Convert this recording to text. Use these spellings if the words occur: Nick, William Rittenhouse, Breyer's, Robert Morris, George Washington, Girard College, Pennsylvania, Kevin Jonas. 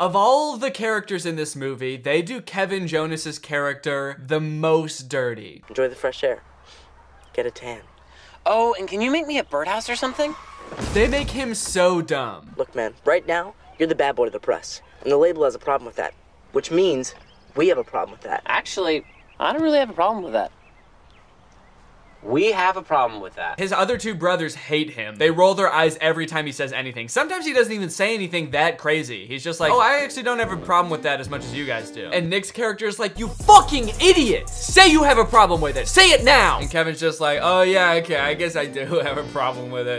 Of all the characters in this movie, they do Kevin Jonas's character the most dirty. Enjoy the fresh air. Get a tan. Oh, and can you make me a birdhouse or something? They make him so dumb. Look, man, right now, you're the bad boy of the press. And the label has a problem with that. Which means we have a problem with that. Actually, I don't really have a problem with that. We have a problem with that. His other two brothers hate him. They roll their eyes every time he says anything. Sometimes he doesn't even say anything that crazy. He's just like, oh, I actually don't have a problem with that as much as you guys do. And Nick's character is like, you fucking idiot! Say you have a problem with it! Say it now! And Kevin's just like, oh yeah, okay, I guess I do have a problem with it.